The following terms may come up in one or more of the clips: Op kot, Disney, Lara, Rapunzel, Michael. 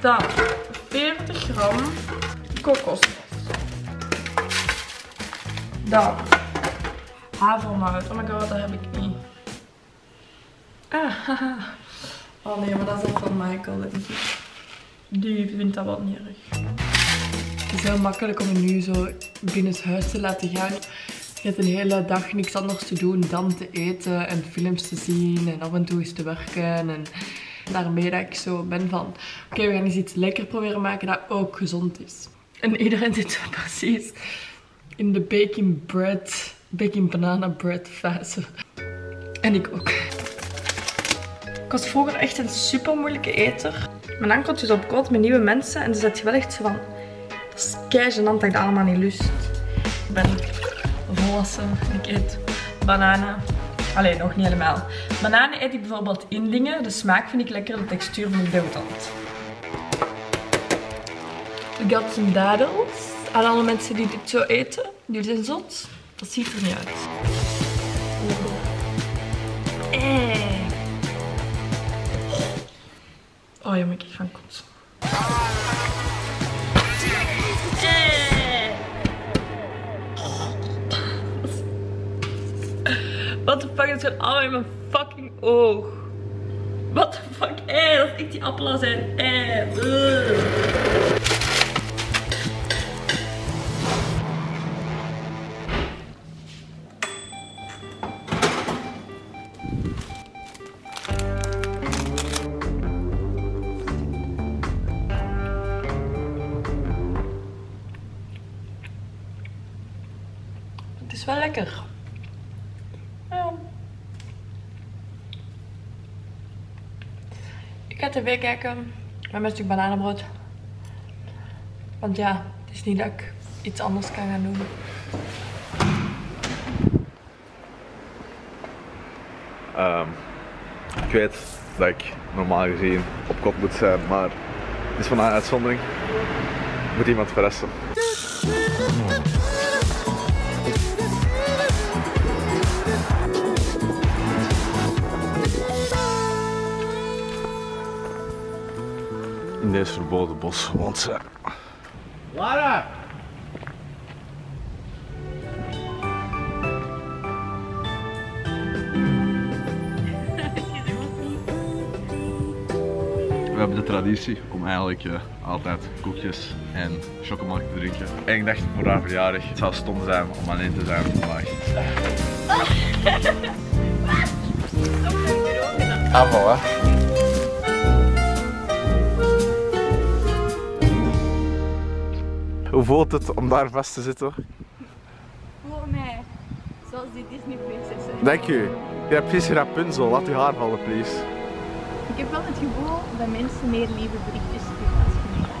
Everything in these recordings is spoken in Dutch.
Dan 40 gram kokosnoten. Dan havermout. Oh my god, dat heb ik niet. Ah, haha. Oh nee, maar dat is ook van Michael. Die vindt dat wat nierig. Het is heel makkelijk om je nu zo binnen het huis te laten gaan. Je hebt een hele dag niks anders te doen dan te eten en films te zien en af en toe eens te werken. En daarmee dat ik zo ben van, oké, we gaan eens iets lekker proberen maken dat ook gezond is. En iedereen zit precies in de baking banana bread fase. En ik ook. Ik was vroeger echt een super moeilijke eter. Mijn ankeltjes op kot met nieuwe mensen en dus dat je wel echt zo van, dat is kei gênant dat ik dat allemaal niet lust. Ik ben volwassen en ik eet bananen. Allee, nog niet helemaal. Bananen eet ik bijvoorbeeld in dingen. De smaak vind ik lekker, de textuur vind ik doodant. Ik had een dadels. Aan alle mensen die dit zo eten, jullie zijn zot. Dat ziet er niet uit. Oh, je moet ik van kot. What the fuck, dat is allemaal in mijn fucking oog. What the fuck, dat is echt die appelen zijn. Het is wel lekker. Ik ga tv kijken met mijn stuk bananenbrood. Want ja, het is niet dat ik iets anders kan gaan doen. Ik weet dat ik normaal gezien op kot moet zijn, maar het is van een uitzondering. Ik moet iemand verrassen. In deze verboden bos woont ze. Lara! We hebben de traditie om eigenlijk altijd koekjes en chocomelk te drinken. En ik dacht voor haar verjaardag, het zou stom zijn om alleen te zijn vandaag. Afval, hè? Hoe voelt het om daar vast te zitten? Voor mij, zoals die Disney-prinsessen. Dank u. Je hebt precies Rapunzel, laat uw haar vallen, please. Ik heb wel het gevoel dat mensen meer lieve berichtjes sturen als je mee gaat.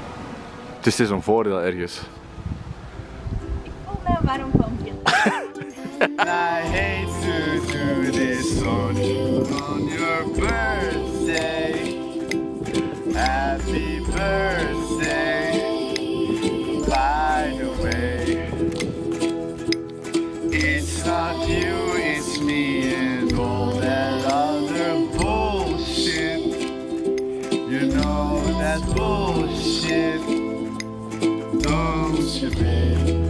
Dus het is een voordeel ergens. Ik voel mij een warm pompje. I hate to do this on your birthday. Happy birthday. By the way, it's not you, it's me and all that other bullshit. You know that bullshit, don't you, babe?